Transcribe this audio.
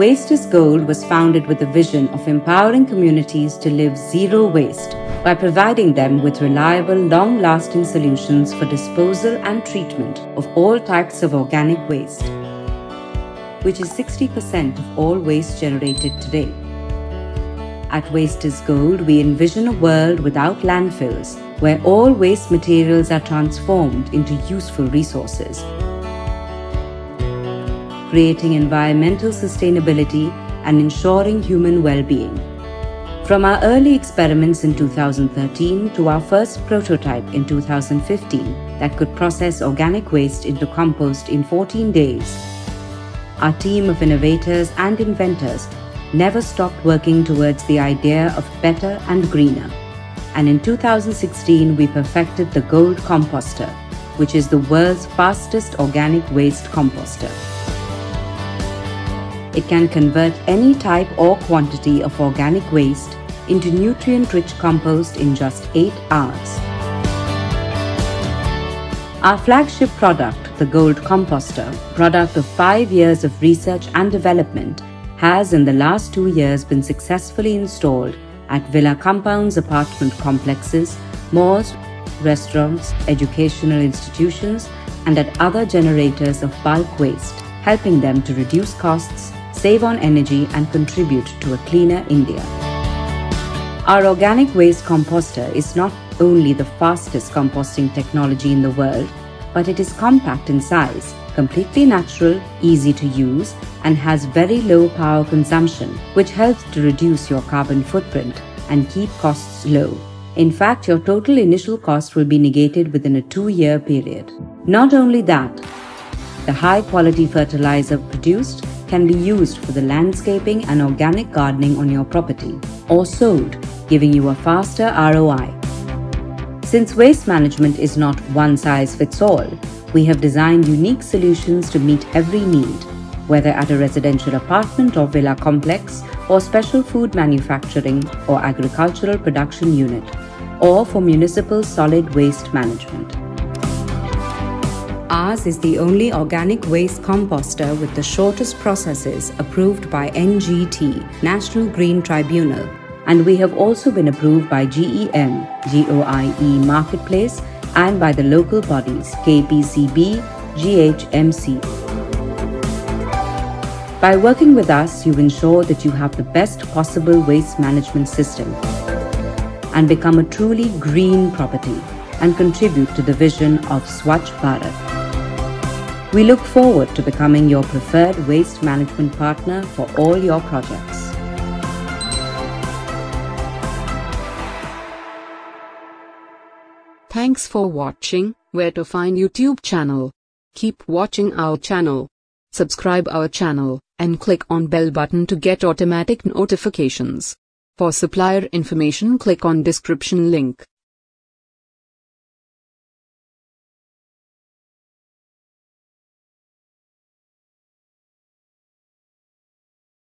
Waste is Gold was founded with a vision of empowering communities to live zero waste by providing them with reliable, long-lasting solutions for disposal and treatment of all types of organic waste, which is 60% of all waste generated today. At Waste is Gold, we envision a world without landfills, where all waste materials are transformed into useful resources, creating environmental sustainability and ensuring human well-being. From our early experiments in 2013 to our first prototype in 2015 that could process organic waste into compost in 14 days, our team of innovators and inventors never stopped working towards the idea of better and greener. And in 2016, we perfected the Gold Composter, which is the world's fastest organic waste composter. It can convert any type or quantity of organic waste into nutrient-rich compost in just 8 hours. Our flagship product, the Gold Composter, product of 5 years of research and development, has in the last 2 years been successfully installed at Villa Compounds, apartment complexes, malls, restaurants, educational institutions, and at other generators of bulk waste, helping them to reduce costs, save on energy, and contribute to a cleaner India. Our organic waste composter is not only the fastest composting technology in the world, but it is compact in size, completely natural, easy to use, and has very low power consumption, which helps to reduce your carbon footprint and keep costs low. In fact, your total initial cost will be negated within a 2-year period. Not only that, the high-quality fertilizer produced can be used for the landscaping and organic gardening on your property or sold, giving you a faster ROI. Since waste management is not one-size-fits-all, we have designed unique solutions to meet every need, whether at a residential apartment or villa complex or special food manufacturing or agricultural production unit, or for municipal solid waste management. Ours is the only organic waste composter with the shortest processes approved by NGT, National Green Tribunal, and we have also been approved by GEM, GOIE Marketplace, and by the local bodies KPCB, GHMC. By working with us, you ensure that you have the best possible waste management system and become a truly green property and contribute to the vision of Swachh Bharat. We look forward to becoming your preferred waste management partner for all your projects. Thanks for watching. Where to find YouTube channel. Keep watching our channel. Subscribe our channel and click on bell button to get automatic notifications. For supplier information, click on description link.